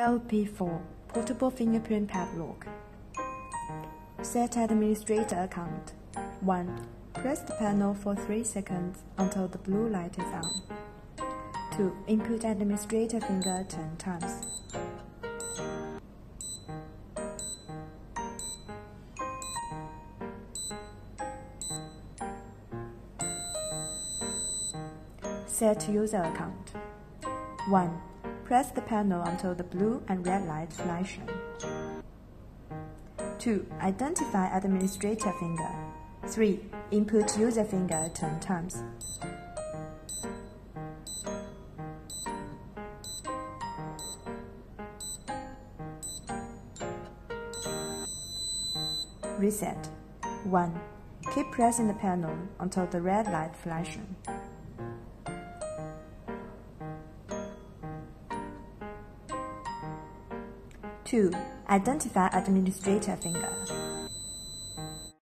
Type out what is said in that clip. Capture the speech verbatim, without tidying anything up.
L P four Portable Fingerprint Padlock. Set Administrator Account. one. Press the panel for three seconds until the blue light is on. two. Input administrator finger ten times. Set User Account. one. Press the panel until the blue and red lights flash on. two. Identify administrator finger. three. Input user finger ten times. Reset. one. Keep pressing the panel until the red light flashes. two. Identify administrator finger.